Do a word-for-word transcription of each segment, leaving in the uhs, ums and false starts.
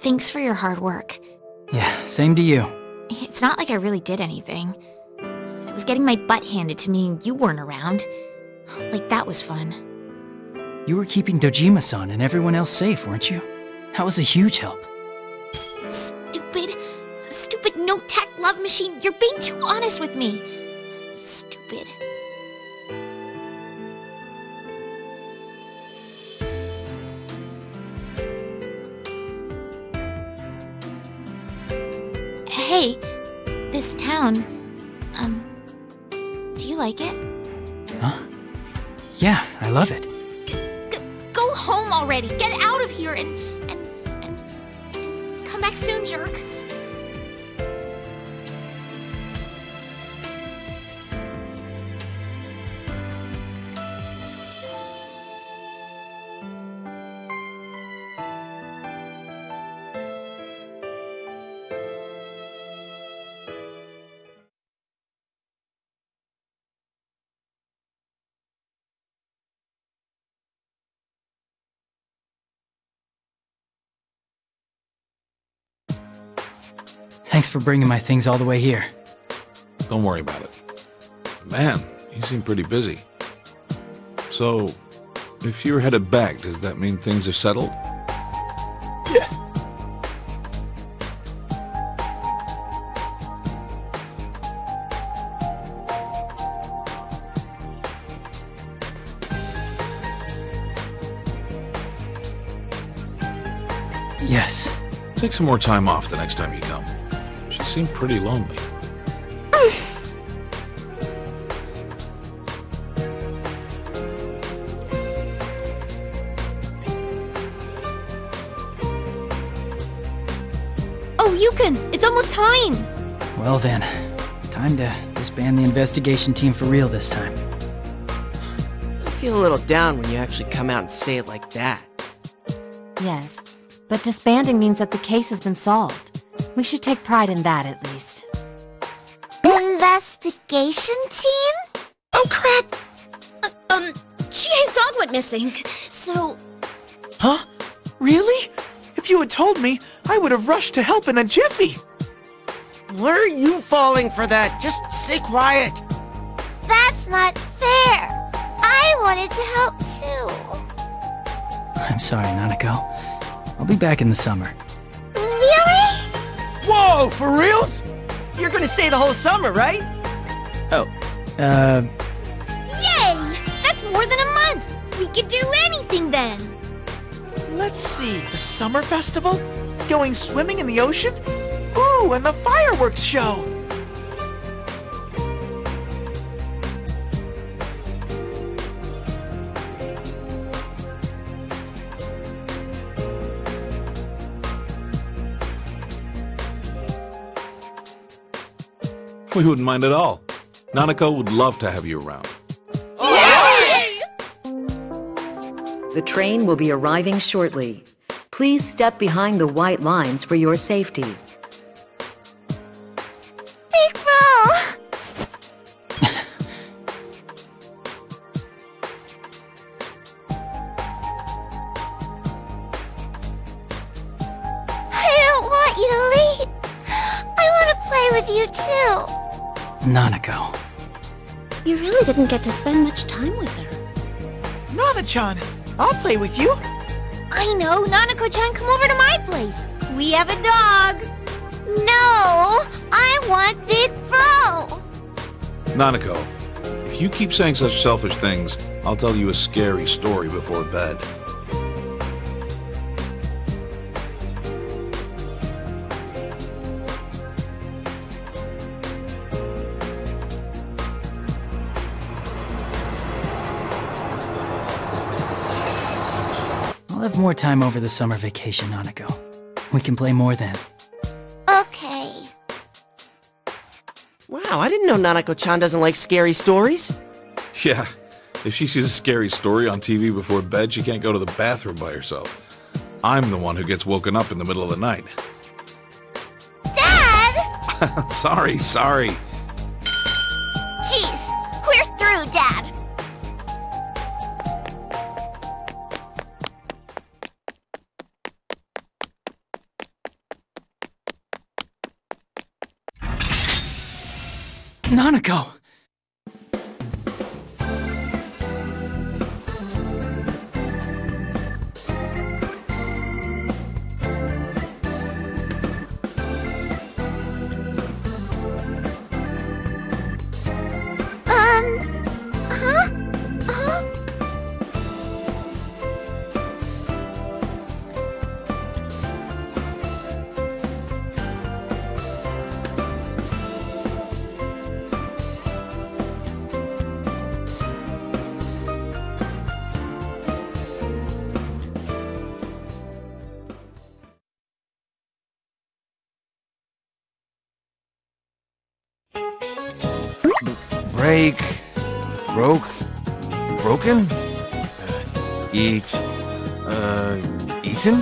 Thanks for your hard work. Yeah, same to you. It's not like I really did anything. I was getting my butt handed to me and you weren't around. Like, that was fun. You were keeping Dojima-san and everyone else safe, weren't you? That was a huge help. Stupid, stupid no-tech love machine. You're being too honest with me. Stupid. Hey, this town, um, do you like it? Huh? Yeah, I love it. G go home already. Get out of here and, and, and, and come back soon, jerk. Thanks for bringing my things all the way here. Don't worry about it. Man, you seem pretty busy. So, if you're headed back, does that mean things are settled? Yeah. Yes. Take some more time off the next time you come. You seem pretty lonely. Oh, Yukon, it's almost time! Well then, time to disband the investigation team for real this time. I feel a little down when you actually come out and say it like that. Yes, but disbanding means that the case has been solved. We should take pride in that, at least. Investigation team? Oh, crap! Uh, um, Chihei's dog went missing, so... Huh? Really? If you had told me, I would have rushed to help in a jiffy! Were you falling for that? Just stay quiet! That's not fair! I wanted to help, too. I'm sorry, Nanako. I'll be back in the summer. Whoa, for reals? You're gonna stay the whole summer, right? Oh, uh... Yay! That's more than a month! We could do anything then! Let's see, the summer festival? Going swimming in the ocean? Ooh, and the fireworks show! We wouldn't mind at all. Nanako would love to have you around. Yay! The train will be arriving shortly. Please step behind the white lines for your safety. Big roll! I don't want you to leave. I want to play with you too. Nanako. You really didn't get to spend much time with her. Nana-chan, I'll play with you. I know, Nanako-chan, come over to my place. We have a dog. No, I want Big Bro. Nanako, if you keep saying such selfish things, I'll tell you a scary story before bed. We'll have more time over the summer vacation, Nanako. We can play more then. Okay. Wow, I didn't know Nanako-chan doesn't like scary stories. Yeah, if she sees a scary story on T V before bed, she can't go to the bathroom by herself. I'm the one who gets woken up in the middle of the night. Dad! Sorry, sorry. Jeez, we're through, Dad. Nanako! Break, broke, broken, uh, eat, uh, eaten?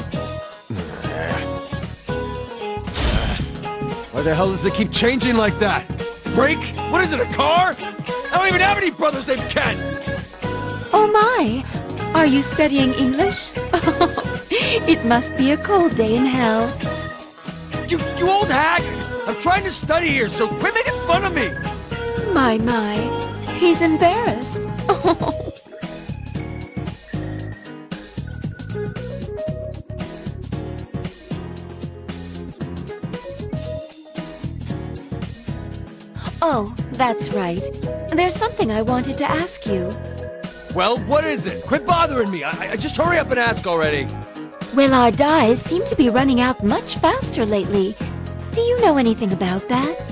Why the hell does it keep changing like that? Break? What is it, a car? I don't even have any brothers named Ken! Oh my! Are you studying English? It must be a cold day in hell. You, you old hag! I'm trying to study here, so quit making fun of me! My, my. He's embarrassed. Oh. Oh, that's right. There's something I wanted to ask you. Well, what is it? Quit bothering me. I, I just hurry up and ask already. Well, our dyes seem to be running out much faster lately. Do you know anything about that?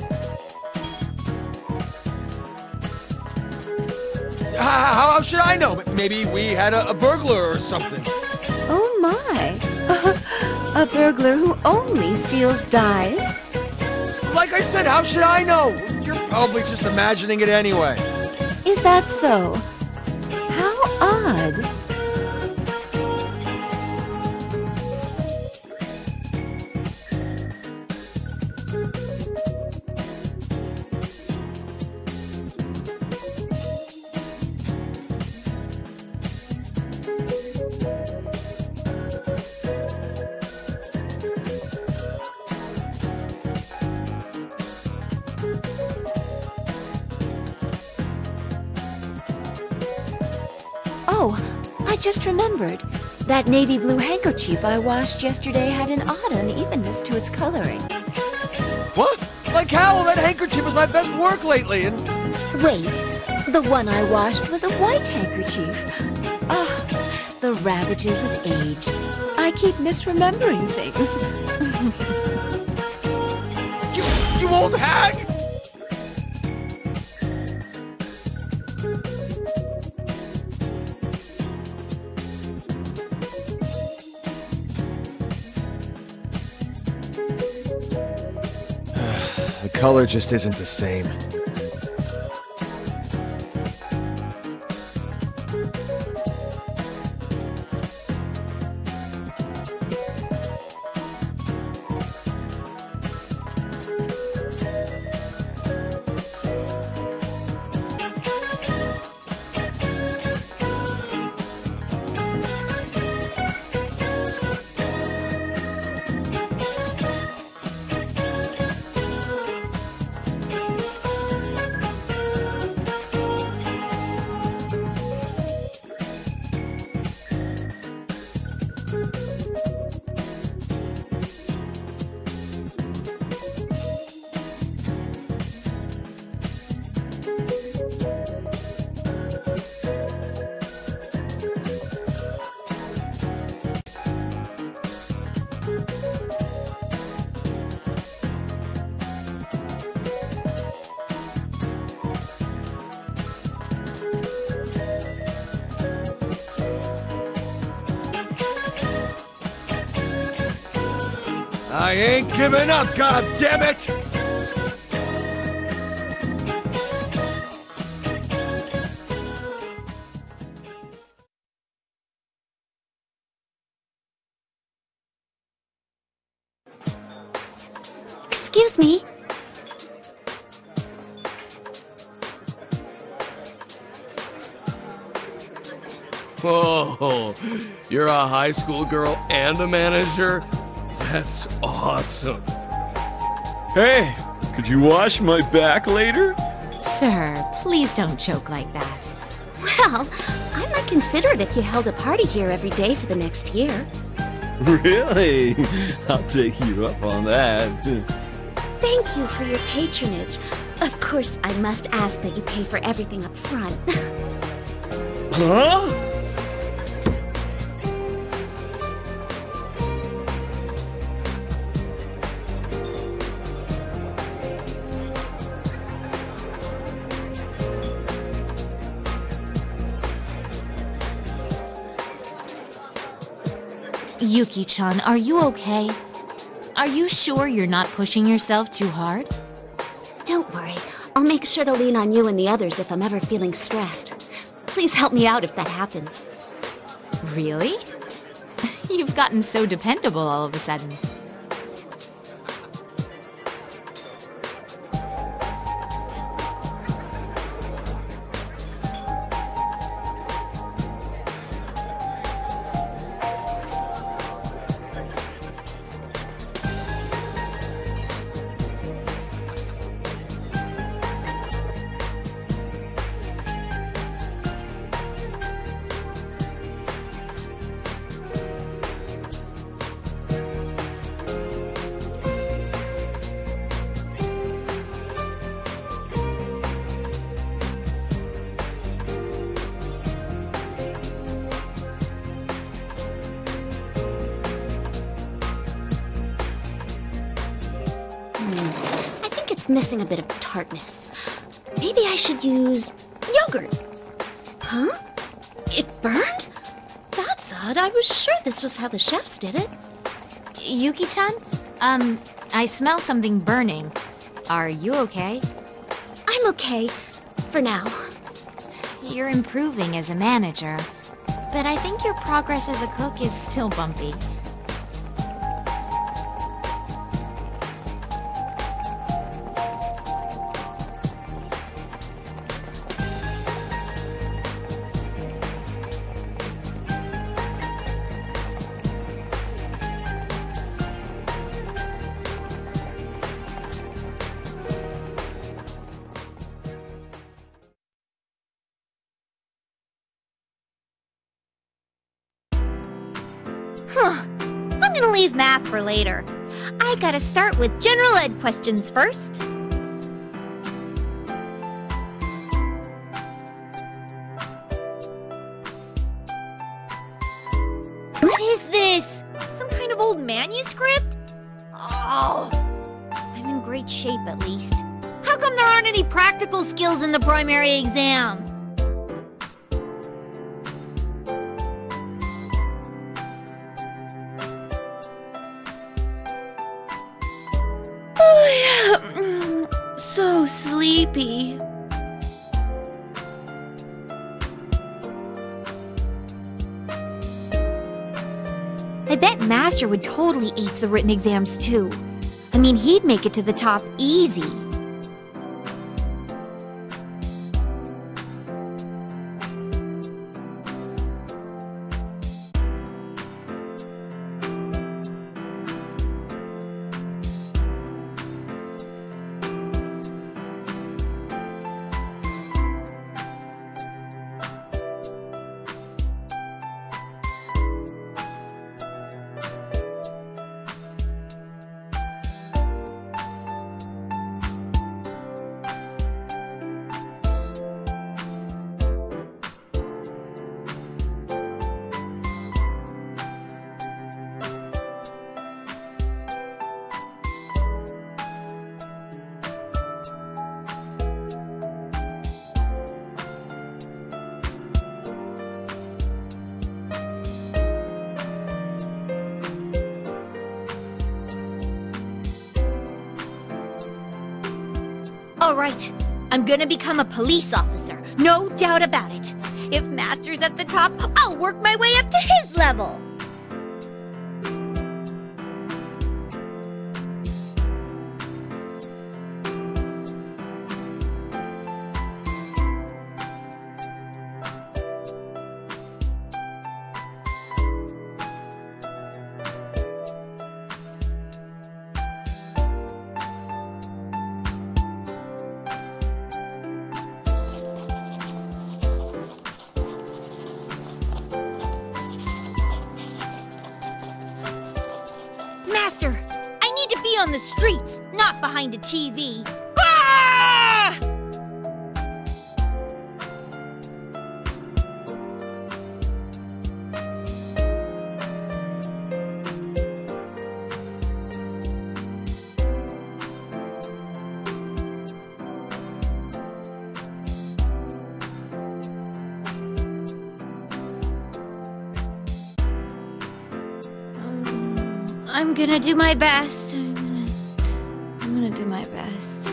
How, how should I know? Maybe we had a, a burglar or something. Oh my. A burglar who only steals dyes? Like I said, how should I know? You're probably just imagining it anyway. Is that so? How odd. Just remembered. That navy blue handkerchief I washed yesterday had an odd unevenness to its coloring. What? Like how? That handkerchief was my best work lately and... Wait. The one I washed was a white handkerchief. Ah, oh, the ravages of age. I keep misremembering things. you, you old hag! The color just isn't the same. I ain't giving up, goddammit! Excuse me. Whoa, you're a high school girl and a manager? That's awesome. Hey, could you wash my back later? Sir, please don't joke like that. Well, I might consider it if you held a party here every day for the next year. Really? I'll take you up on that. Thank you for your patronage. Of course, I must ask that you pay for everything up front. Huh? Yuki-chan, are you okay? Are you sure you're not pushing yourself too hard? Don't worry. I'll make sure to lean on you and the others if I'm ever feeling stressed. Please help me out if that happens. Really? You've gotten so dependable all of a sudden. Missing a bit of tartness. Maybe I should use yogurt. Huh? It burned? That's odd. I was sure this was how the chefs did it. Yuki-chan, um, I smell something burning. Are you okay? I'm okay. For now. You're improving as a manager, but I think your progress as a cook is still bumpy. Math for later. I gotta start with general ed questions first. What is this? Some kind of old manuscript? Oh, I'm in great shape at least. How come there aren't any practical skills in the primary exam? Sleepy. I bet Master would totally ace the written exams too. I mean, he'd make it to the top easy. All right, I'm gonna become a police officer, no doubt about it. If Master's at the top, I'll work my way up to his level. the streets, not behind a T V. Ah! I'm gonna do my best. I'm gonna, I'm gonna do my best.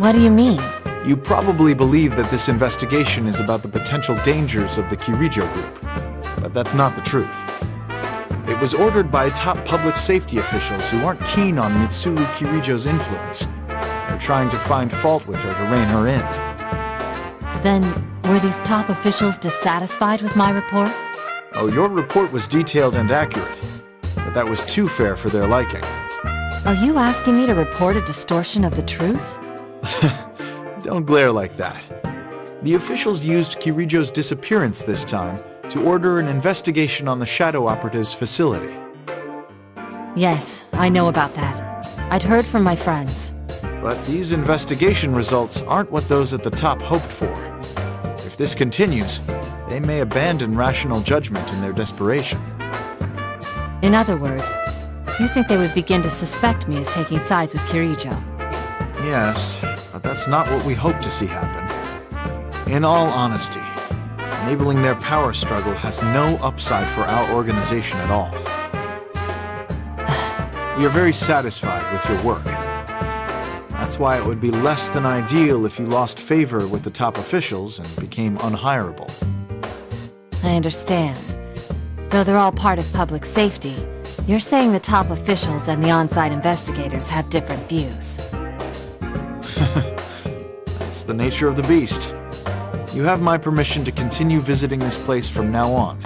What do you mean? You probably believe that this investigation is about the potential dangers of the Kirijo group, but that's not the truth. It was ordered by top public safety officials who aren't keen on Mitsuru Kirijo's influence. They're trying to find fault with her to rein her in. Then, were these top officials dissatisfied with my report? Oh, your report was detailed and accurate, but that was too fair for their liking. Are you asking me to report a distortion of the truth? Don't glare like that. The officials used Kirijo's disappearance this time to order an investigation on the shadow operative's facility. Yes, I know about that. I'd heard from my friends. But these investigation results aren't what those at the top hoped for. If this continues, they may abandon rational judgment in their desperation. In other words, you think they would begin to suspect me as taking sides with Kirijo? Yes, but that's not what we hope to see happen. In all honesty, enabling their power struggle has no upside for our organization at all. We are very satisfied with your work. That's why it would be less than ideal if you lost favor with the top officials and became unhirable. I understand. Though they're all part of public safety, you're saying the top officials and the on-site investigators have different views. That's the nature of the beast. You have my permission to continue visiting this place from now on,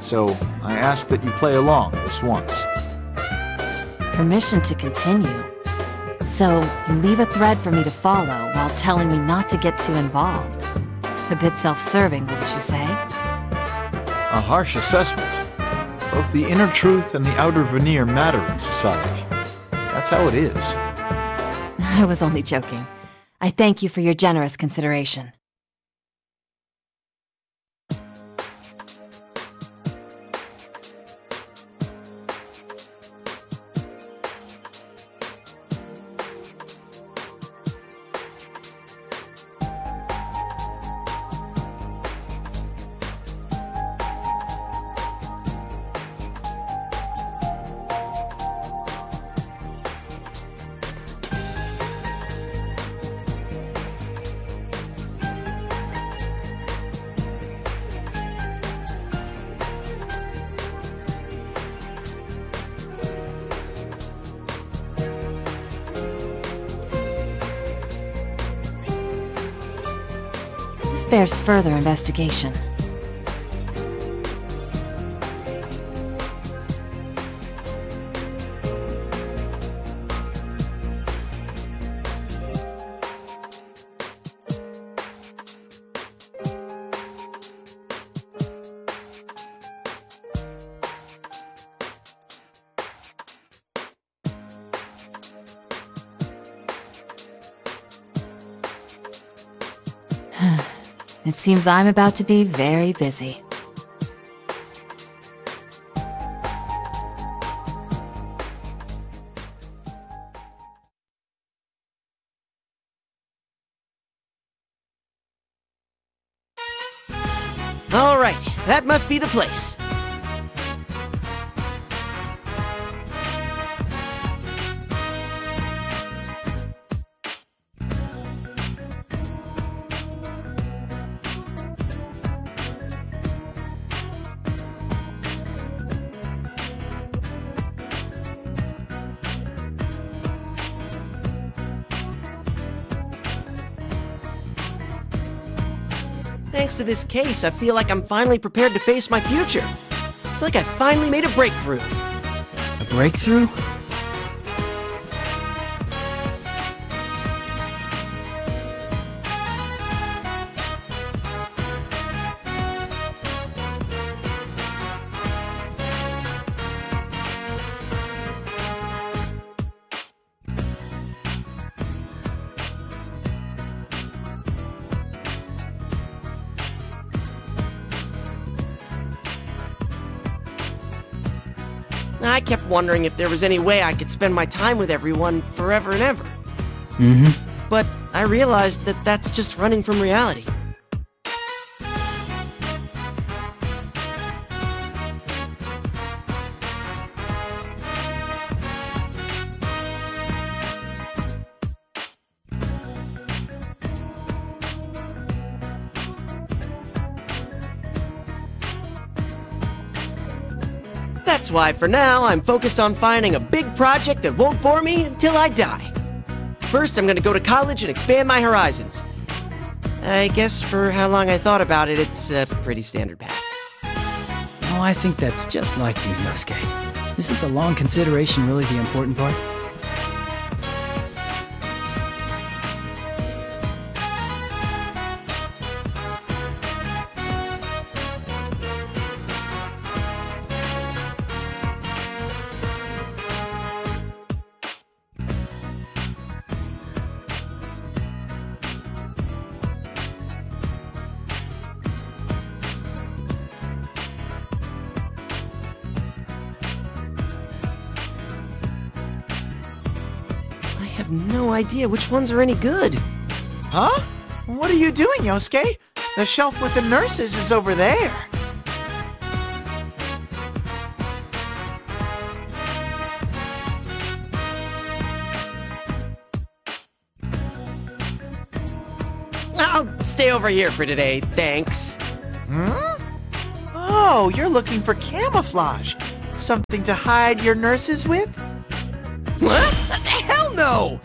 so I ask that you play along this once. Permission to continue? So you leave a thread for me to follow while telling me not to get too involved. A bit self-serving, wouldn't you say? A harsh assessment. Both the inner truth and the outer veneer matter in society. That's how it is. I was only joking. I thank you for your generous consideration. Bears further investigation. It seems I'm about to be very busy. All right, that must be the place. Thanks to this case, I feel like I'm finally prepared to face my future. It's like I finally made a breakthrough. A breakthrough? I kept wondering if there was any way I could spend my time with everyone forever and ever. Mm-hmm. But I realized that that's just running from reality. That's why, for now, I'm focused on finding a big project that won't bore me until I die. First, I'm going to go to college and expand my horizons. I guess for how long I thought about it, it's a pretty standard path. No, I think that's just like you, Yosuke. Isn't the long consideration really the important part? I have no idea which ones are any good. Huh? What are you doing, Yosuke? The shelf with the nurses is over there. I'll stay over here for today, thanks. Hmm? Oh, you're looking for camouflage. Something to hide your nurses with? What? Hell no!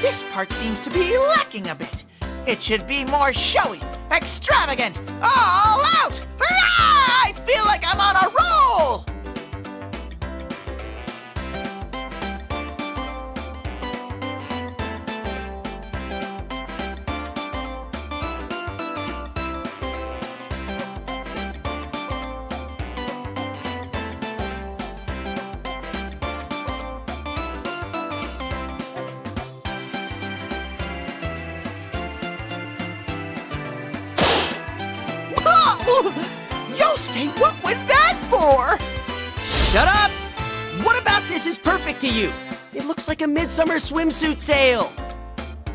This part seems to be lacking a bit. It should be more showy, extravagant, all out! Hurrah! I feel like I'm on a Yosuke, what was that for? Shut up! What about this is perfect to you? It looks like a midsummer swimsuit sale.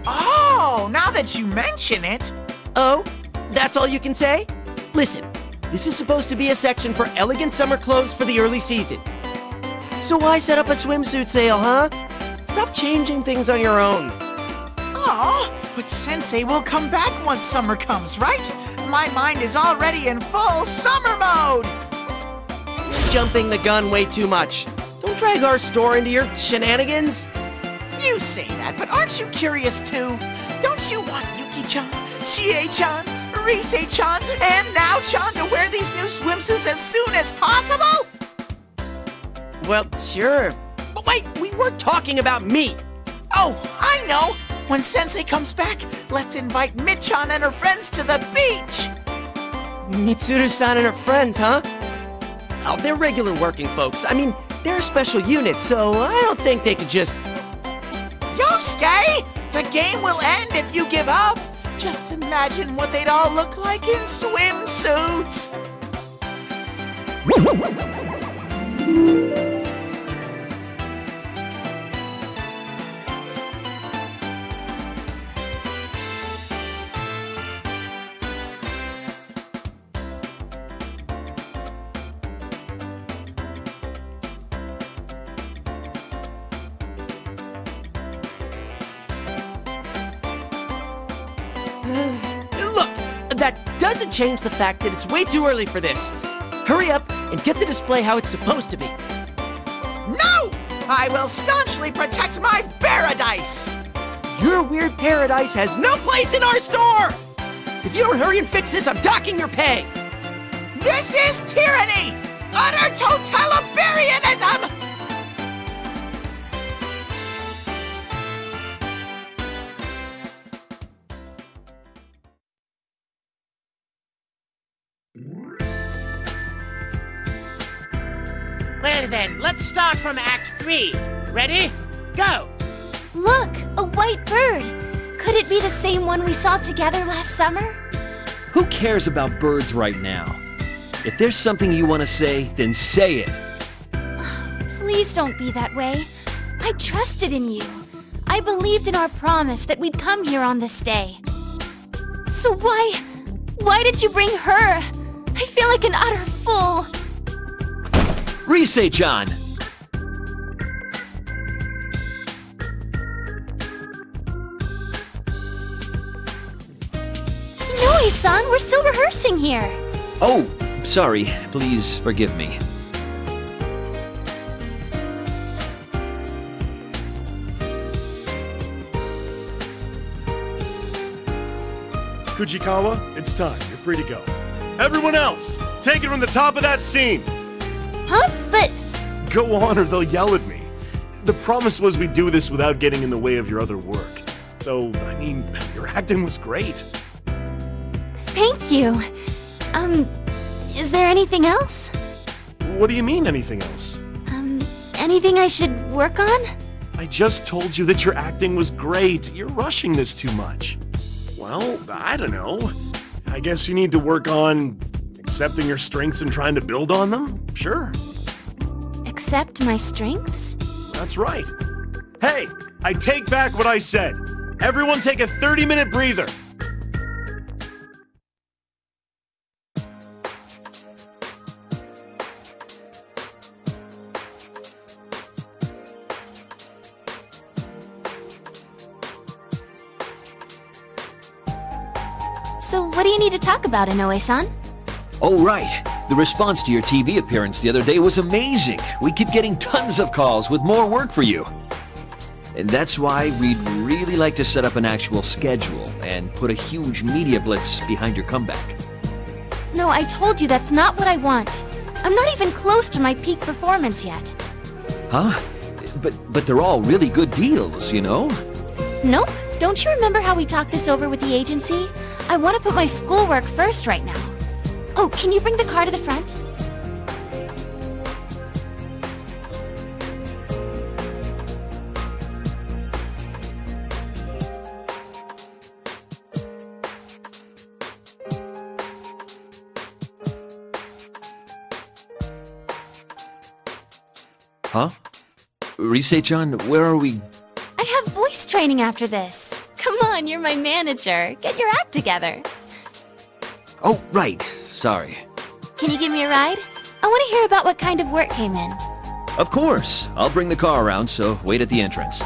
Oh, now that you mention it. Oh, that's all you can say? Listen, this is supposed to be a section for elegant summer clothes for the early season. So why set up a swimsuit sale, huh? Stop changing things on your own. Aw, but Sensei will come back once summer comes, right? My mind is already in full summer mode! Jumping the gun way too much. Don't drag our store into your shenanigans. You say that, but aren't you curious too? Don't you want Yuki-chan, Chie-chan, Rise-chan, and Nao-chan to wear these new swimsuits as soon as possible? Well, sure. But wait, we weren't talking about me. Oh, I know. When Sensei comes back, let's invite Mitchan and her friends to the beach. Mitsuru-san and her friends, huh? Oh, they're regular working folks. I mean, they're a special unit, so I don't think they could just... Yosuke! The game will end if you give up. Just imagine what they'd all look like in swimsuits. Look, that doesn't change the fact that it's way too early for this. Hurry up and get the display how it's supposed to be. No! I will staunchly protect my paradise! Your weird paradise has no place in our store! If you don't hurry and fix this, I'm docking your pay! This is tyranny! Utter totalitarianism! Well then, let's start from Act three. Ready? Go! Look! A white bird! Could it be the same one we saw together last summer? Who cares about birds right now? If there's something you want to say, then say it. Oh, please don't be that way. I trusted in you. I believed in our promise that we'd come here on this day. So why... why did you bring her? I feel like an utter fool. Rise-chan! Inoue-san, we're still rehearsing here! Oh, sorry. Please forgive me. Kujikawa, it's time. You're free to go. Everyone else, take it from the top of that scene! Huh? But... Go on or they'll yell at me. The promise was we'd do this without getting in the way of your other work. Though, I mean, your acting was great. Thank you. Um, is there anything else? What do you mean, anything else? Um, anything I should work on? I just told you that your acting was great. You're rushing this too much. Well, I don't know. I guess you need to work on... accepting your strengths and trying to build on them? Sure. Accept my strengths? That's right. Hey, I take back what I said. Everyone take a thirty-minute breather. So what do you need to talk about, Inoue-san? Oh, right. The response to your T V appearance the other day was amazing. We keep getting tons of calls with more work for you. And that's why we'd really like to set up an actual schedule and put a huge media blitz behind your comeback. No, I told you that's not what I want. I'm not even close to my peak performance yet. Huh? But, but they're all really good deals, you know? Nope. Don't you remember how we talked this over with the agency? I want to put my schoolwork first right now. Oh, can you bring the car to the front? Huh? Rise-chan, where are we? I have voice training after this. Come on, you're my manager. Get your act together. Oh, right. Sorry. Can you give me a ride? I want to hear about what kind of work came in. Of course. I'll bring the car around, so wait at the entrance.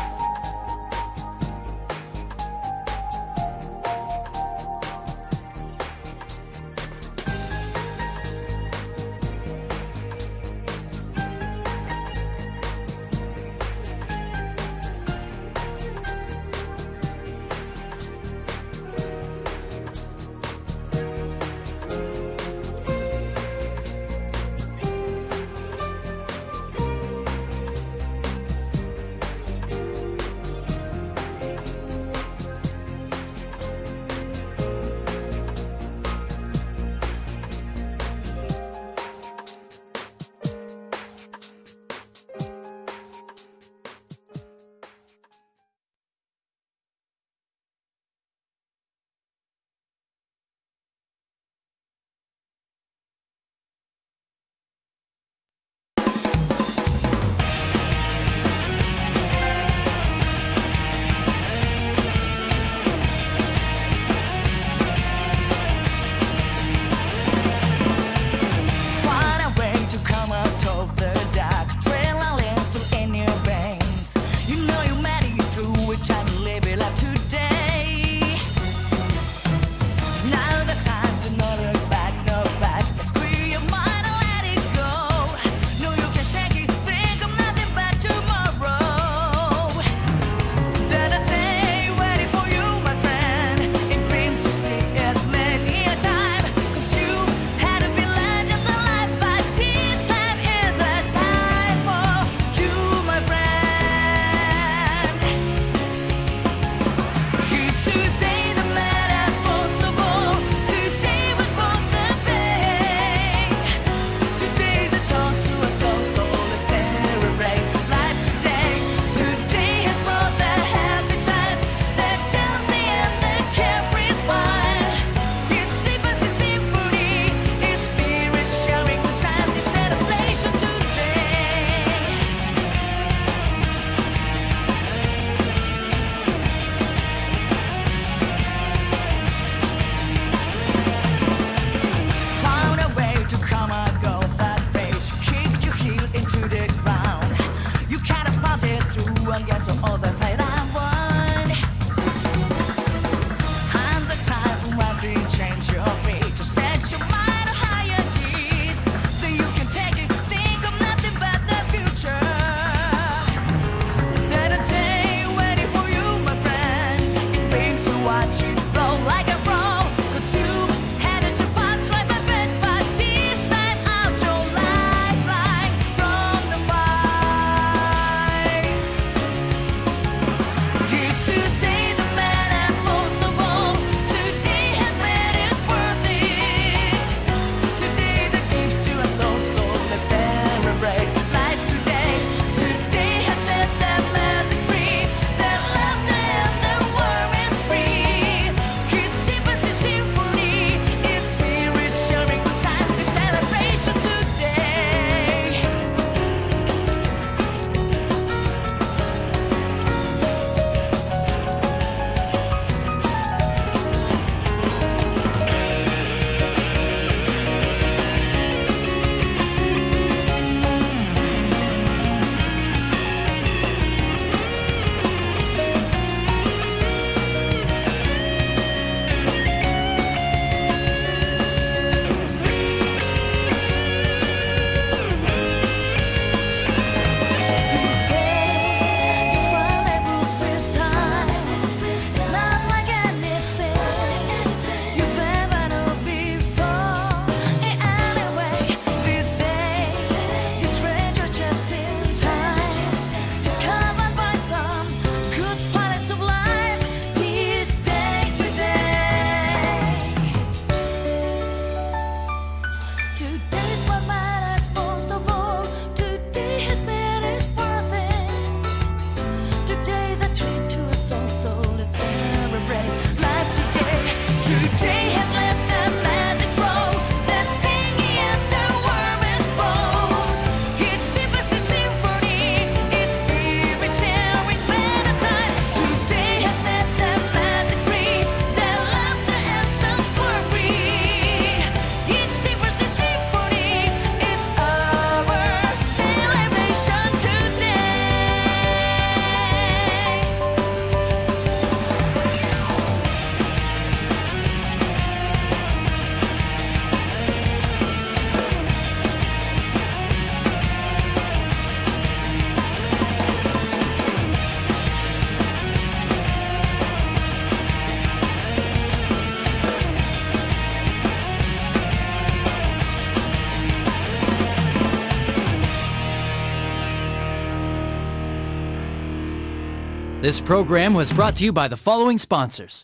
This program was brought to you by the following sponsors.